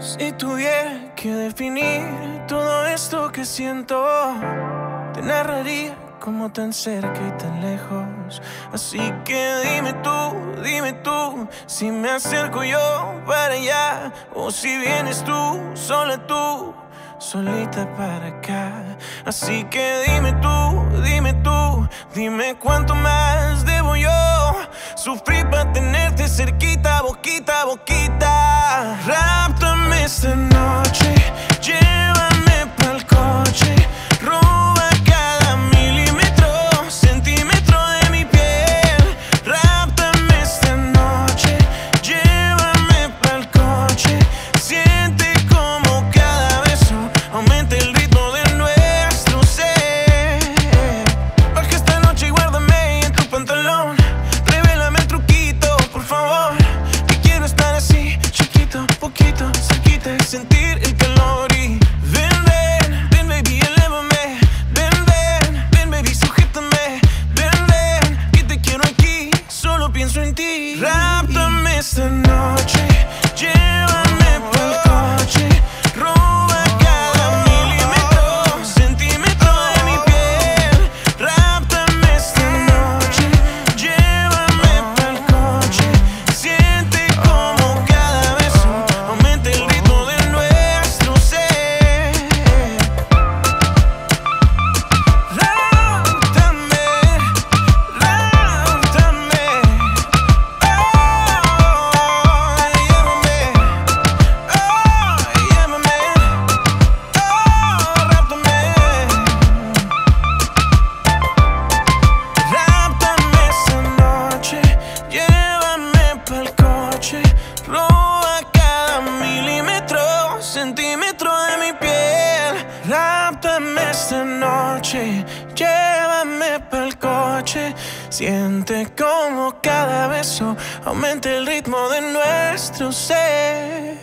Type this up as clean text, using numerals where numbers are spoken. Si tuviera que definir todo esto que siento, te narraría como tan cerca y tan lejos. Así que dime tú, si me acerco yo para allá, o si vienes tú, solita para acá. Así que dime tú, dime cuánto más debo yo sufrir para tenerte cerquita, boquita a boquita. Ráptame esta noche, llévame pa'l coche, roba cada milímetro, centímetro de mi piel. Ráptame esta noche, llévame pa'l coche, siente como cada beso aumenta el ritmo de nuestro ser. Baja esta noche y guárdame en tu pantalón, revélame el truquito, por favor, que quiero estar así, chiquito, poquito, cerquita y sentir el calor. Y pienso en ti. Ráptame esta noche, llévame pa'l coche, roba cada milímetro, centímetro de mi piel. Ráptame esta noche, llévame pa'l coche, siente como cada beso aumenta el ritmo de nuestro ser. Roba cada milímetro, centímetro de mi piel. Ráptame esta noche, llévame pa'l coche, siente como cada beso aumenta el ritmo de nuestro ser.